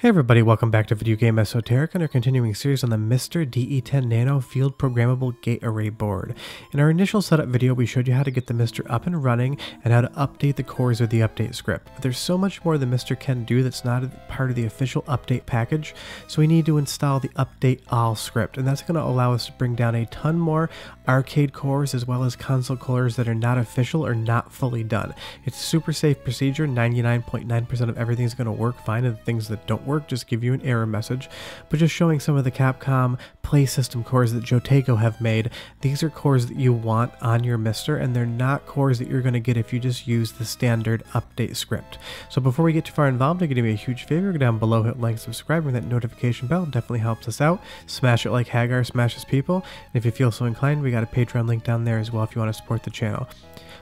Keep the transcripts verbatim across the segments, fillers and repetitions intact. Hey everybody, welcome back to Video Game Esoterica and our continuing series on the MiSTer D E ten Nano Field Programmable Gate Array board. In our initial setup video, we showed you how to get the MiSTer up and running and how to update the cores with the update script. But there's so much more the MiSTer can do that's not part of the official update package, so we need to install the update all script, and that's going to allow us to bring down a ton more arcade cores as well as console cores that are not official or not fully done. It's a super safe procedure. ninety-nine point nine percent of everything is going to work fine, and the things that don't work just give you an error message. But just showing some of the Capcom Play System cores that Jotego have made, these are cores that you want on your MiSTer, and they're not cores that you're going to get if you just use the standard update script. So before we get too far involved, you're going to be a huge favor, go down below, hit like, subscribe, ring that notification bell, definitely helps us out. Smash it like Hagar smashes people, and if you feel so inclined, we got a Patreon link down there as well if you want to support the channel.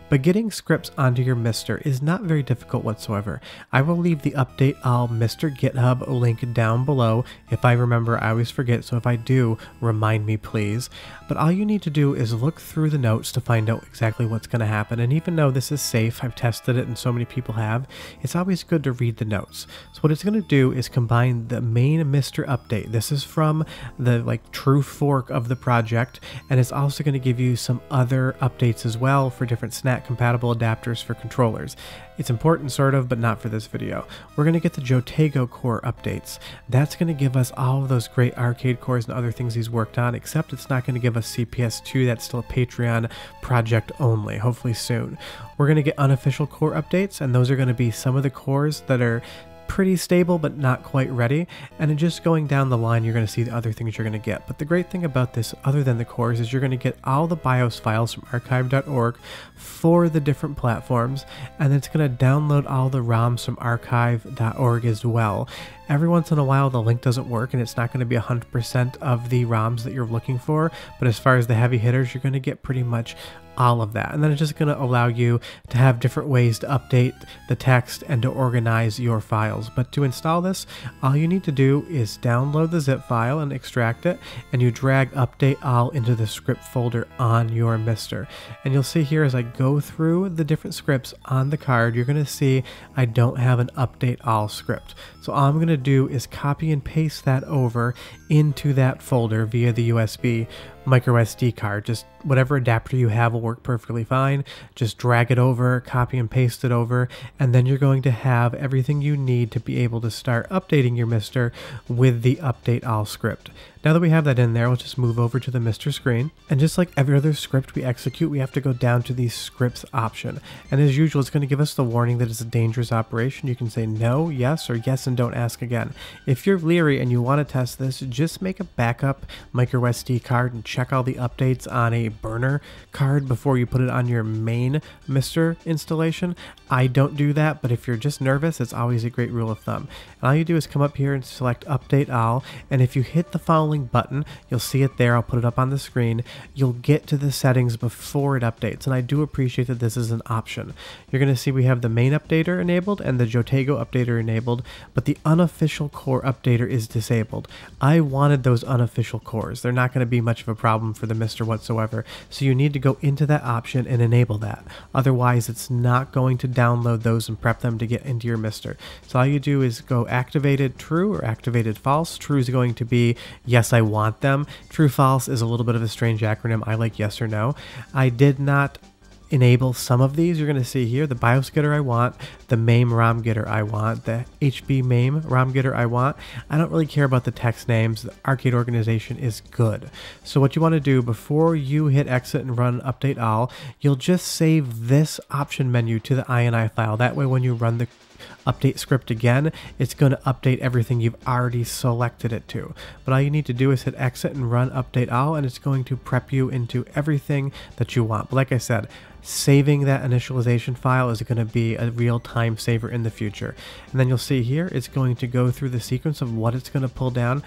But getting scripts onto your MiSTer is not very difficult whatsoever. I will leave the update all MiSTer GitHub link down below. If I remember, I always forget, so if I do, remind me please. But all you need to do is look through the notes to find out exactly what's going to happen, and even though this is safe, I've tested it and so many people have, it's always good to read the notes. So what it's going to do is combine the main MiSTer update. This is from the like true fork of the project, and it's also going to give you some other updates as well for different snacks compatible adapters for controllers. It's important sort of, but not for this video. We're going to get the Jotego core updates. That's going to give us all of those great arcade cores and other things he's worked on, except it's not going to give us C P S two. That's still a Patreon project only, hopefully soon. We're going to get unofficial core updates, and those are going to be some of the cores that are pretty stable but not quite ready, and just going down the line you're going to see the other things you're going to get. But the great thing about this, other than the cores, is you're going to get all the BIOS files from archive dot org for the different platforms, and it's going to download all the ROMs from archive dot org as well. Every once in a while the link doesn't work and it's not going to be one hundred percent of the ROMs that you're looking for, but as far as the heavy hitters, you're going to get pretty much all of that. And then it's just going to allow you to have different ways to update the text and to organize your files. But to install this, all you need to do is download the zip file and extract it, and you drag update all into the script folder on your MiSTer. And you'll see here as I go through the different scripts on the card, you're going to see I don't have an update all script. So all I'm going to do is copy and paste that over into that folder via the U S B micro S D card. Just whatever adapter you have will work perfectly fine. Just drag it over, copy and paste it over, and then you're going to have everything you need to be able to start updating your MiSTer with the update all script. Now that we have that in there, we'll just move over to the MiSTer screen, and just like every other script we execute, we have to go down to the scripts option, and as usual it's going to give us the warning that it's a dangerous operation. You can say no, yes, or yes and don't ask again. If you're leery and you want to test this, just make a backup micro S D card and check all the updates on a burner card before you put it on your main MiSTer installation. I don't do that, but if you're just nervous, it's always a great rule of thumb. And all you do is come up here and select update all, and if you hit the following button, you'll see it there, I'll put it up on the screen, you'll get to the settings before it updates, and I do appreciate that this is an option. You're going to see we have the main updater enabled and the Jotego updater enabled, but the unofficial core updater is disabled. I wanted those unofficial cores. They're not going to be much of a problem problem for the MiSTer whatsoever, so you need to go into that option and enable that. Otherwise it's not going to download those and prep them to get into your MiSTer. So all you do is go activated true or activated false. True is going to be yes, I want them. True false is a little bit of a strange acronym. I like yes or no. I did not enable some of these. You're going to see here the BIOS getter I want, the MAME ROM getter I want, the H B MAME ROM getter I want. I don't really care about the text names. The arcade organization is good. So what you want to do before you hit exit and run update all, you'll just save this option menu to the I N I file. That way when you run the update script again, it's going to update everything you've already selected it to. But all you need to do is hit exit and run update all, and it's going to prep you into everything that you want. But like I said, saving that initialization file is going to be a real time saver in the future. And then you'll see here it's going to go through the sequence of what it's going to pull down.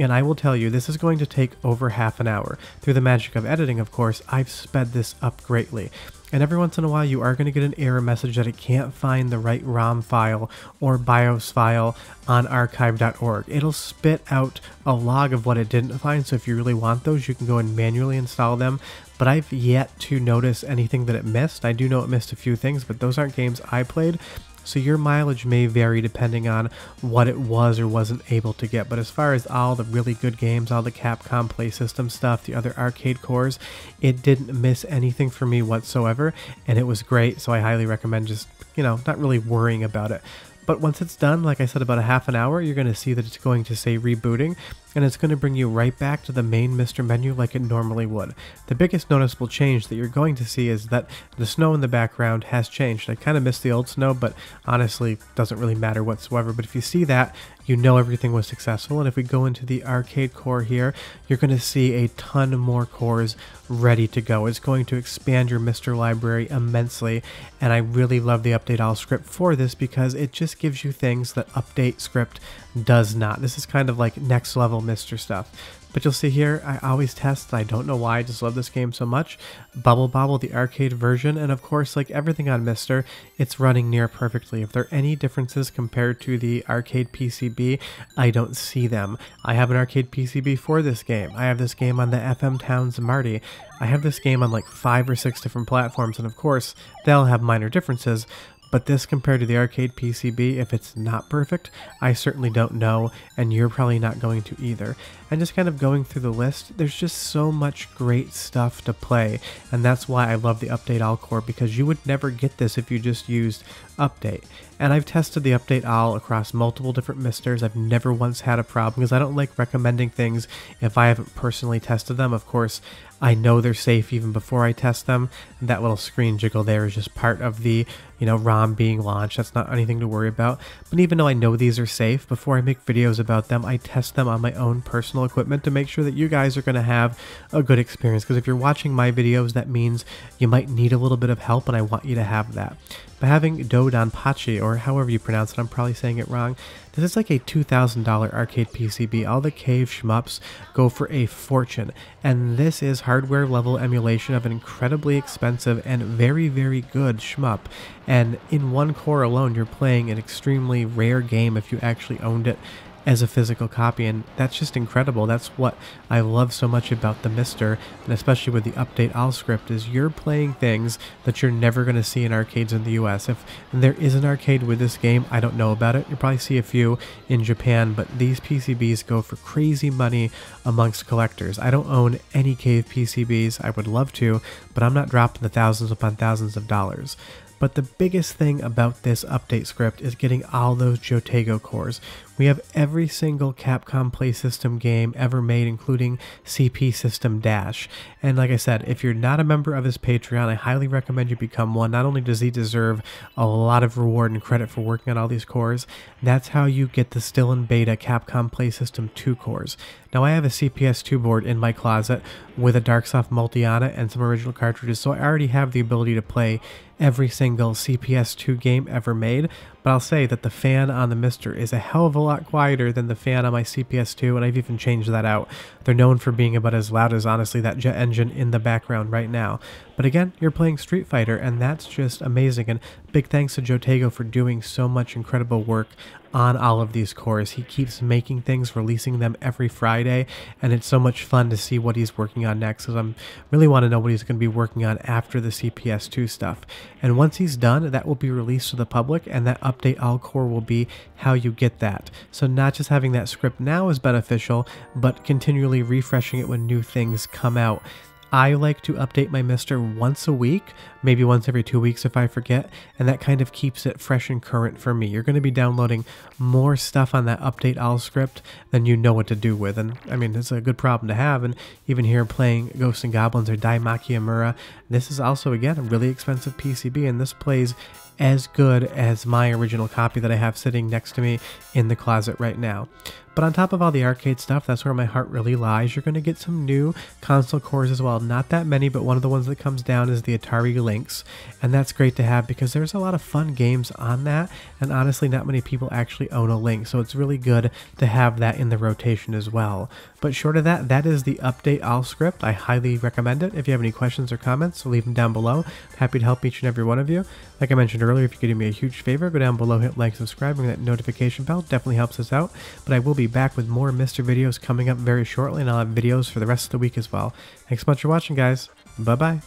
And I will tell you, this is going to take over half an hour. Through the magic of editing, of course, I've sped this up greatly. And every once in a while, you are going to get an error message that it can't find the right ROM file or BIOS file on archive dot org. It'll spit out a log of what it didn't find, so if you really want those, you can go and manually install them. But I've yet to notice anything that it missed. I do know it missed a few things, but those aren't games I played. So your mileage may vary depending on what it was or wasn't able to get, but as far as all the really good games, all the Capcom Play System stuff, the other arcade cores, it didn't miss anything for me whatsoever, and it was great, so I highly recommend just, you know, not really worrying about it. But once it's done, like I said, about a half an hour, you're going to see that it's going to say rebooting, and it's going to bring you right back to the main MiSTer menu like it normally would. The biggest noticeable change that you're going to see is that the snow in the background has changed. I kind of miss the old snow, but honestly, doesn't really matter whatsoever. But if you see that, you know everything was successful. And if we go into the arcade core here, you're going to see a ton more cores ready to go. It's going to expand your MiSTer library immensely, and I really love the update all script for this because it just gives you things that update script does not. This is kind of like next level MiSTer stuff. But you'll see here, I always test, I don't know why, I just love this game so much. Bubble Bobble, the arcade version, and of course, like everything on MiSTer, it's running near perfectly. If there are any differences compared to the arcade P C B, I don't see them. I have an arcade P C B for this game. I have this game on the F M Towns Marty. I have this game on like five or six different platforms, and of course, they'll have minor differences. But this compared to the arcade P C B, if it's not perfect, I certainly don't know, and you're probably not going to either. And just kind of going through the list, there's just so much great stuff to play, and that's why I love the Update All core, because you would never get this if you just used Update. And I've tested the Update All across multiple different MiSTers. I've never once had a problem, because I don't like recommending things if I haven't personally tested them. Of course, I know they're safe even before I test them. And that little screen jiggle there is just part of the, you know, ROM being launched. That's not anything to worry about. But even though I know these are safe, before I make videos about them, I test them on my own personal equipment to make sure that you guys are going to have a good experience. Because if you're watching my videos, that means you might need a little bit of help, and I want you to have that. But having Dodonpachi, or however you pronounce it, I'm probably saying it wrong, this is like a two thousand dollar arcade P C B. All the cave shmups go for a fortune, and this is hardware level emulation of an incredibly expensive and very, very good shmup. And in one core alone, you're playing an extremely rare game if you actually owned it as a physical copy, and that's just incredible. That's what I love so much about the MiSTer, and especially with the Update All script, is you're playing things that you're never going to see in arcades in the U S. If there is an arcade with this game, I don't know about it. You'll probably see a few in Japan, but these P C Bs go for crazy money amongst collectors. I don't own any cave P C Bs. I would love to, but I'm not dropping the thousands upon thousands of dollars. But the biggest thing about this update script is getting all those Jotego cores. We have every single Capcom Play System game ever made, including C P System Dash. And like I said, if you're not a member of his Patreon, I highly recommend you become one. Not only does he deserve a lot of reward and credit for working on all these cores, that's how you get the still in beta Capcom Play System two cores. Now, I have a C P S two board in my closet with a Darksoft Multiana and some original cartridges, so I already have the ability to play every single C P S two game ever made, but I'll say that the fan on the MiSTer is a hell of a lot quieter than the fan on my C P S two, and I've even changed that out. They're known for being about as loud as, honestly, that jet engine in the background right now. But again, you're playing Street Fighter, and that's just amazing, and big thanks to Jotego for doing so much incredible work on all of these cores. He keeps making things, releasing them every Friday, and it's so much fun to see what he's working on next, because I really want to know what he's going to be working on after the C P S two stuff. And once he's done, that will be released to the public, and that Update All core will be how you get that. So not just having that script now is beneficial, but continually refreshing it when new things come out. I like to update my MiSTer once a week, maybe once every two weeks if I forget, and that kind of keeps it fresh and current for me. You're going to be downloading more stuff on that Update All script than you know what to do with, and I mean, it's a good problem to have. And even here playing Ghosts and Goblins or Dai Makaimura, this is also, again, a really expensive P C B, and this plays as good as my original copy that I have sitting next to me in the closet right now. But on top of all the arcade stuff, that's where my heart really lies. You're going to get some new console cores as well. Not that many, but one of the ones that comes down is the Atari Lynx, and that's great to have because there's a lot of fun games on that, and honestly, not many people actually own a Lynx, so it's really good to have that in the rotation as well. But short of that, that is the Update All script. I highly recommend it. If you have any questions or comments, leave them down below. I'm happy to help each and every one of you. Like I mentioned earlier, if you could do me a huge favor, go down below, hit like, subscribe, and that notification bell definitely helps us out. But I will be Be back with more MiSTer videos coming up very shortly, and I'll have videos for the rest of the week as well. Thanks so much for watching, guys. Bye bye.